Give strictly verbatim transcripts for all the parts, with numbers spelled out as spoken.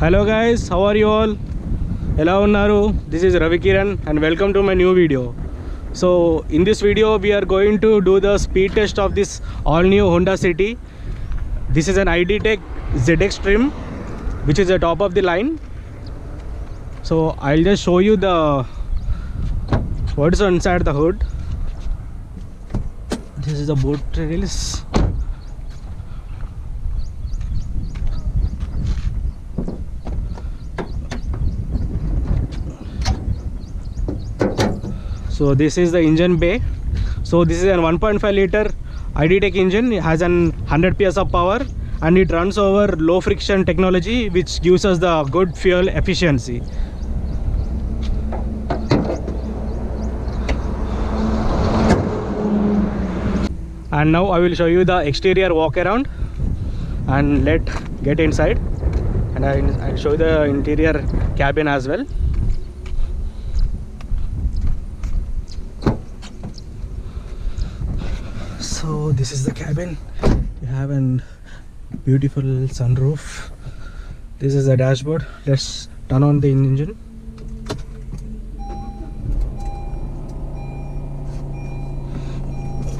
Hello guys, how are you all? Hello Naru, this is Ravikiran and welcome to my new video. So in this video we are going to do the speed test of this all new Honda City. This is an i-D tech Z X trim which is the top of the line. So I'll just show you the what's inside the hood. This is the boot rails. So this is the engine bay. So this is a one point five liter i-D tech engine. It has an one hundred P S of power and it runs over low friction technology, which gives us the good fuel efficiency. And now I will show you the exterior walk around and let's get inside, and I'll show you the interior cabin as well. So this is the cabin. You have a beautiful sunroof. This is the dashboard. Let's turn on the engine.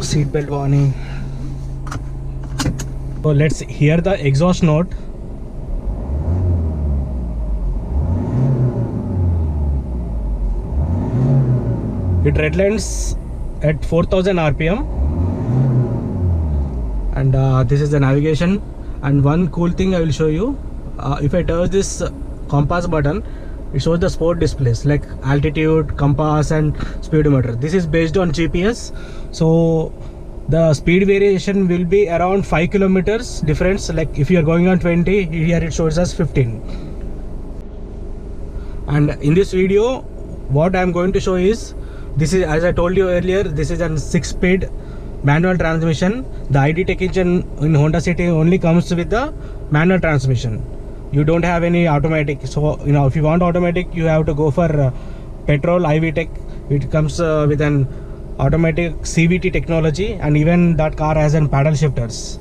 Seatbelt warning. So let's hear the exhaust note. It redlines at four thousand R P M. And uh, this is the navigation. And one cool thing I will show you, uh, if I touch this compass button, it shows the sport displays like altitude, compass and speedometer. This is based on G P S, so the speed variation will be around five kilometers difference. Like if you are going on twenty, here it shows us fifteen. And in this video what I am going to show is, this is, as I told you earlier, this is a six speed manual transmission. The i-D tech engine in Honda City only comes with the manual transmission. You don't have any automatic. So you know, if you want automatic, you have to go for uh, petrol i-V TEC. It comes uh, with an automatic C V T technology, and even that car has an paddle shifters.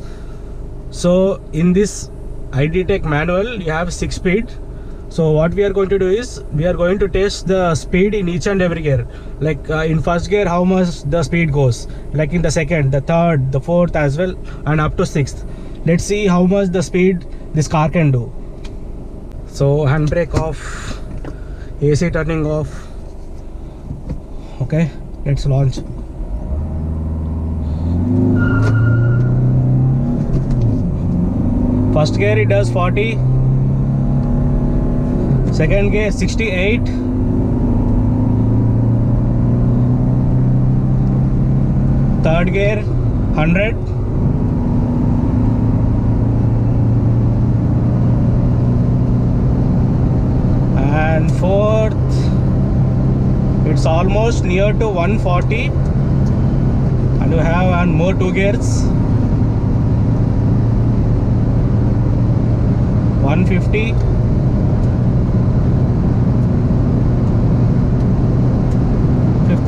So in this i-D tech manual you have six speed. So what we are going to do is, we are going to test the speed in each and every gear. Like uh, in first gear how much the speed goes, like in the second, the third, the fourth as well, and up to sixth. Let's see how much the speed this car can do. So handbrake off, A C turning off. Okay, let's launch. First gear it does forty. Second gear sixty-eight. Third gear one hundred. And fourth, it's almost near to one forty. And you have one more two gears, one fifty.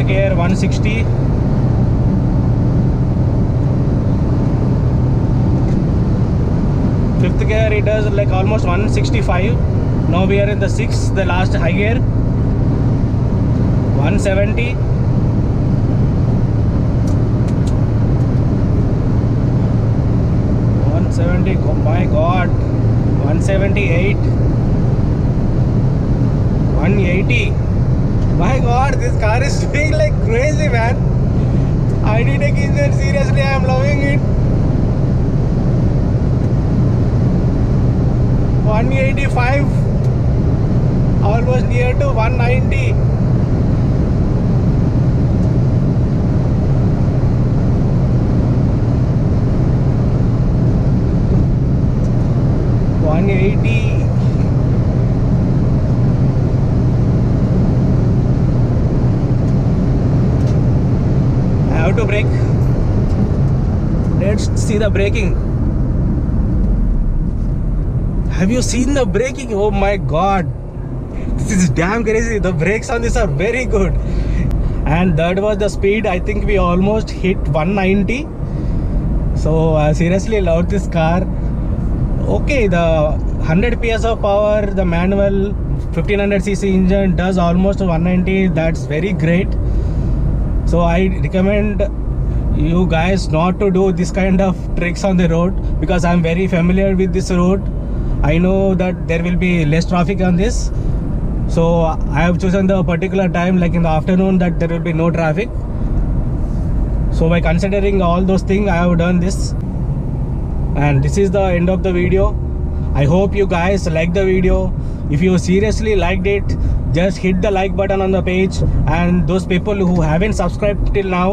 Gear one sixty, fifth gear it does like almost one sixty-five. Now we are in the sixth, the last high gear, one seventy, one seventy. Oh my god, one seventy-eight, one eighty. My god, this car is doing like crazy, man. i-D tech engine, seriously, I am loving it. one eighty-five, almost near to one ninety. one eighty. To brake. Let's see the braking. Have you seen the braking? Oh my god, this is damn crazy. The brakes on this are very good. And that was the speed. I think we almost hit one ninety. So I seriously love this car. Okay, the one hundred P S of power, the manual fifteen hundred C C engine does almost one ninety. That's very great. So I recommend you guys not to do this kind of tricks on the road, because I'm very familiar with this road. I know that there will be less traffic on this, so I have chosen the particular time, like in the afternoon, that there will be no traffic. So by considering all those things, I have done this, and this is the end of the video. I hope you guys like the video. If you seriously liked it, just hit the like button on the page, and those people who haven't subscribed till now,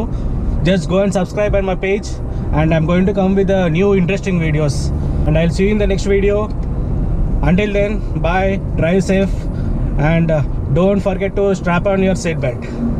just go and subscribe on my page, and I'm going to come with the new interesting videos, and I'll see you in the next video. Until then, bye, drive safe, and don't forget to strap on your seatbelt.